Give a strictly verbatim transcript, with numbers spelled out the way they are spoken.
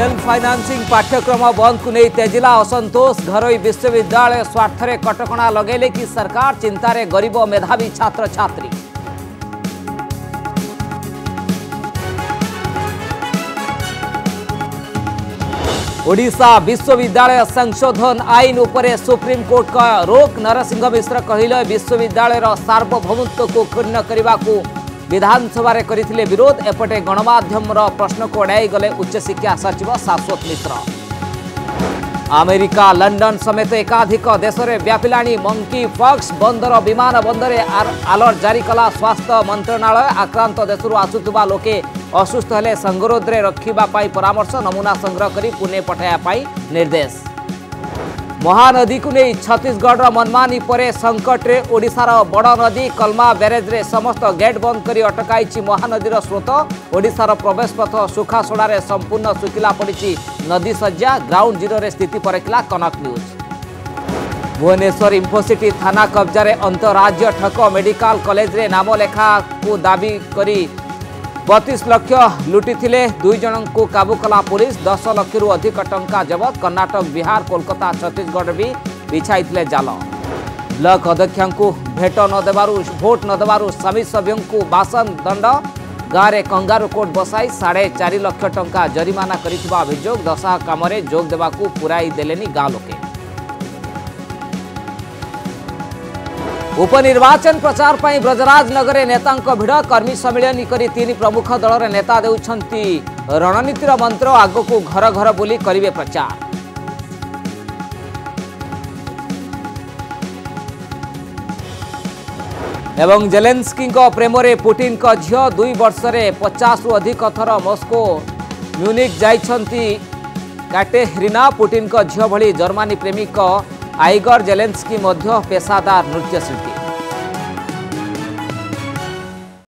Self फाइनान्सिंग पाठ्यक्रम बंद को नहीं तेजिला असंतोष। घरोई विश्वविद्यालय स्वार्थरे कटकणा लगेले कि सरकार, चिंतारे गरीब मेधावी छात्र छात्री। ओडिशा विश्वविद्यालय संशोधन आईन उपरे सुप्रीम कोर्ट का रोक। नरसिंह मिश्र कहिले विश्वविद्यालय सार्वभौमत्व को क्षुण्ण करने को विधानसभा रे करिथिले विरोध। एपटे गणमाध्यम प्रश्न को उड़ाई गले उच्च शिक्षा सचिव शाश्वत मिश्र। अमेरिका लंडन समेत एकाधिक देश में व्यापिलाणी मंकी फॉक्स। बंदर विमान बंदर अलर्ट जारी कला स्वास्थ्य मंत्रणालय। आक्रांत देशरू आसुवा लोके असुस्थ हेले संगरोध में रखा परामर्श। नमूना संग्रह करी पुणे पठाया निर्देश। महानदी को नहीं छत्तीसगढ़ मनमानी पर संकट रे ओडिशार बड़ नदी। कलमा ब्यारेज समस्त गेट बंद कर अटकाई महानदीर स्रोत। ओडिशार प्रवेश पथ सुखासोड़े संपूर्ण सुखिला पड़ी नदी सज्जा। ग्राउंड जीरो रे स्थिति परखिला कनक न्यूज। भुवनेश्वर इंफोसिटी थाना कब्जा रे अंतरराज्य ठक। मेडिकल कॉलेज रे नाम लेखा को दाबी कर बतीस लक्ष लुटी थिले। दुई जन को काबू कला पुलिस। दस लक्ष रु अधिक टंका जबत। कर्नाटक बिहार कोलकाता छत्तीसगढ़ भी बिछाई जाल। ब्लक अध्यक्ष को भेट नदेबारु भोट नदेबारु समिति सभ्यों को बासन दंड। गाँव में कंगारू कोर्ट बसाई साढ़े चार लक्ष टंका जरिमाना करिथिबा अभियोग। दशा काम में जोग देवाकू पुराई देलेनी गाँव लोके। उपनिर्वाचन प्रचार पर ब्रजराज नगर में नेता भिड़। कर्मी सम्मिलन करी तीन प्रमुख दल रे नेता देउछंती रणनीतिर मंत्र। आग को घर घर बुली करिवे प्रचार। एवं जेलेंस्की प्रेम रे पुटिन का झियो। दुई वर्ष रे पचास रु अधिक थर मॉस्को म्यूनिक जाइछंती कैटेरिना। पुटिन का झियो भली जर्मनी प्रेमी आइगर जेलेंस्की मध्य पेशादार नृत्यशिल्पी।